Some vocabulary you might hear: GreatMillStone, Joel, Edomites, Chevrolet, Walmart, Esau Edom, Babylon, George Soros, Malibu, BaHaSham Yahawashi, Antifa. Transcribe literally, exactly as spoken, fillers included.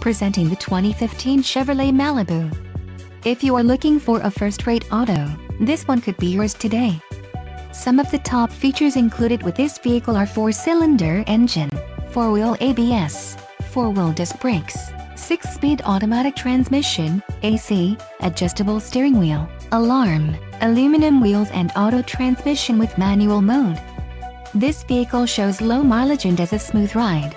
Presenting the twenty fifteen Chevrolet Malibu. If you are looking for a first-rate auto, this one could be yours today. Some of the top features included with this vehicle are four-cylinder engine, four-wheel A B S, four-wheel disc brakes, six-speed automatic transmission, A C, adjustable steering wheel, alarm, aluminum wheels and auto transmission with manual mode. This vehicle shows low mileage and has a smooth ride.